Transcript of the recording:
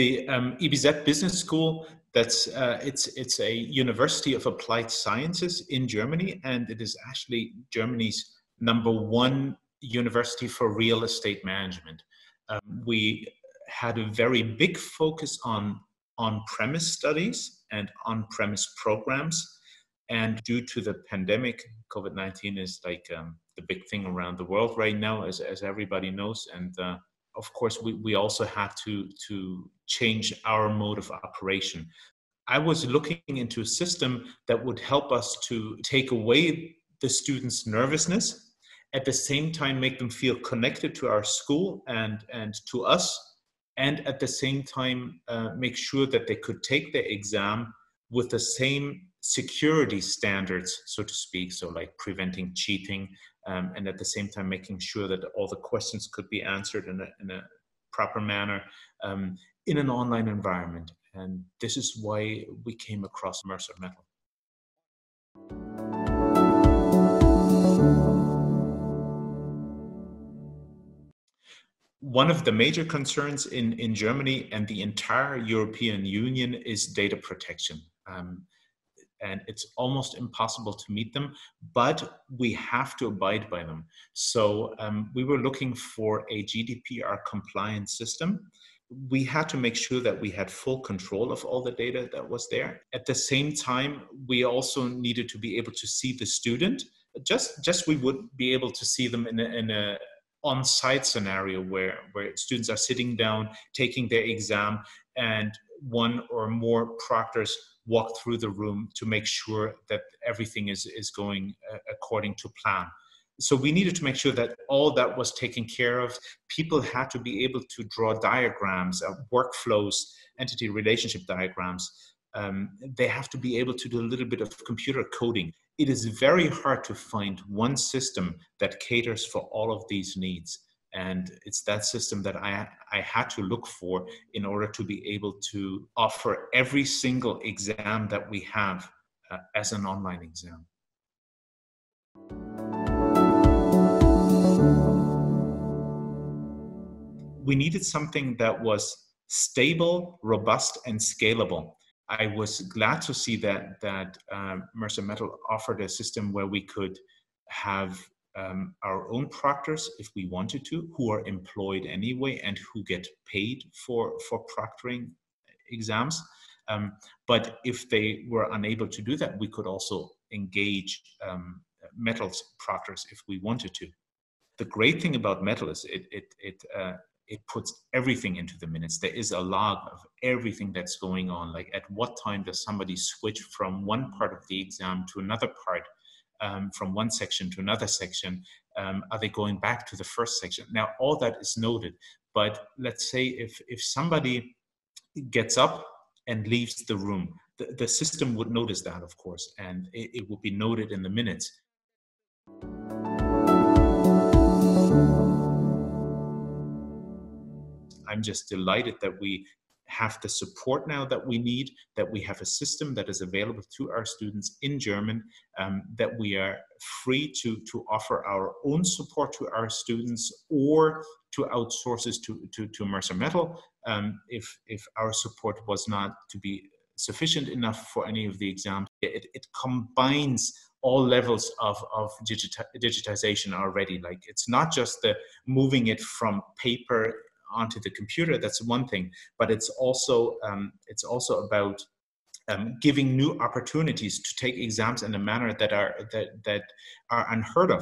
The EBZ Business School, that's it's a university of applied sciences in Germany, and it is actually Germany's #1 university for real estate management. We had a very big focus on on-premise studies and on-premise programs, and due to the pandemic, COVID-19 is like the big thing around the world right now, as everybody knows, and of course, we also had to change our mode of operation. I was looking into a system that would help us to take away the students' nervousness, at the same time make them feel connected to our school and to us, and at the same time make sure that they could take their exam with the same security standards, so to speak, so like preventing cheating, and at the same time making sure that all the questions could be answered in a proper manner in an online environment. And this is why we came across Mercer Mettl. One of the major concerns in Germany and the entire European Union is data protection. And it's almost impossible to meet them, but we have to abide by them. So we were looking for a GDPR compliant system. We had to make sure that we had full control of all the data that was there. At the same time, we also needed to be able to see the student. Just we would be able to see them in a on-site scenario where students are sitting down, taking their exam, and one or more proctors walk through the room to make sure that everything is going according to plan. So we needed to make sure that all that was taken care of. People had to be able to draw diagrams, workflows, entity relationship diagrams. They have to be able to do a little bit of computer coding. It is very hard to find one system that caters for all of these needs. And it's that system that I had to look for in order to be able to offer every single exam that we have as an online exam. We needed something that was stable, robust, and scalable. I was glad to see that Mercer Mettl offered a system where we could have our own proctors, if we wanted to, who are employed anyway and who get paid for proctoring exams. But if they were unable to do that, we could also engage Mettl proctors if we wanted to. The great thing about Mettl is it puts everything into the minutes. There is a log of everything that's going on, like at what time does somebody switch from one part of the exam to another part. From one section to another section, are they going back to the first section? Now, all that is noted, but let's say if somebody gets up and leaves the room, the system would notice that, of course, and it would be noted in the minutes. I'm just delighted that we have the support now that we need, that we have a system that is available to our students in German, that we are free to offer our own support to our students or to outsources to Mercer Mettl if our support was not to be sufficient enough for any of the exams. It combines all levels of digitization already. Like, it's not just the moving it from paper onto the computer, that's one thing, but it's also about giving new opportunities to take exams in a manner that are unheard of.